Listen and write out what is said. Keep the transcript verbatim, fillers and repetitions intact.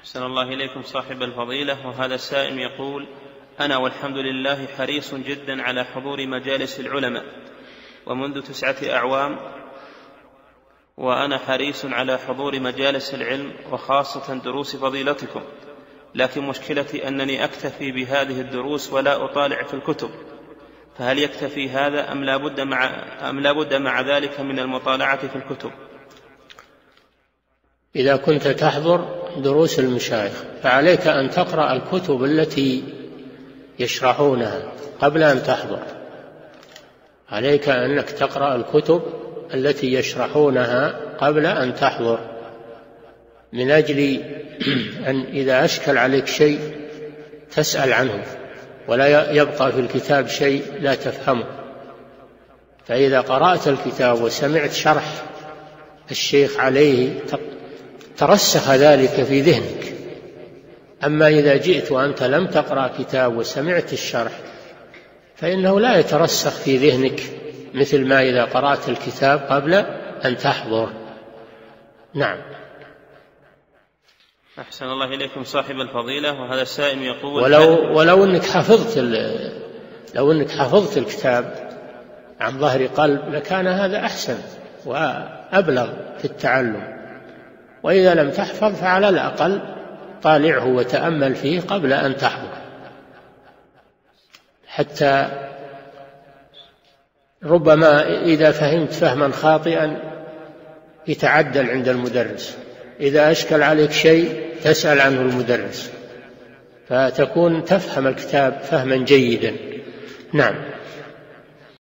أحسن الله إليكم صاحب الفضيلة. وهذا السائل يقول: أنا والحمد لله حريص جدا على حضور مجالس العلماء ومنذ تسعة أعوام، وأنا حريص على حضور مجالس العلم وخاصة دروس فضيلتكم، لكن مشكلتي أنني أكتفي بهذه الدروس ولا أطالع في الكتب، فهل يكتفي هذا أم لا بد مع أم لا بد مع ذلك من المطالعة في الكتب؟ إذا كنت تحضر دروس المشايخ فعليك أن تقرأ الكتب التي يشرحونها قبل أن تحضر، عليك أنك تقرأ الكتب التي يشرحونها قبل أن تحضر، من أجل أن إذا أشكل عليك شيء تسأل عنه ولا يبقى في الكتاب شيء لا تفهمه. فإذا قرأت الكتاب وسمعت شرح الشيخ عليه ترسخ ذلك في ذهنك. أما إذا جئت وأنت لم تقرأ كتاب وسمعت الشرح فإنه لا يترسخ في ذهنك مثل ما إذا قرأت الكتاب قبل أن تحضر. نعم. أحسن الله إليكم صاحب الفضيلة. وهذا السائل يقول: ولو, ولو أنك حفظت لو أنك حفظت الكتاب عن ظهر قلب لكان هذا أحسن وأبلغ في التعلم، وإذا لم تحفظ فعلى الأقل طالعه وتأمل فيه قبل أن تحضر، حتى ربما إذا فهمت فهما خاطئا يتعدل عند المدرس، إذا أشكل عليك شيء تسأل عنه المدرس، فتكون تفهم الكتاب فهما جيدا. نعم.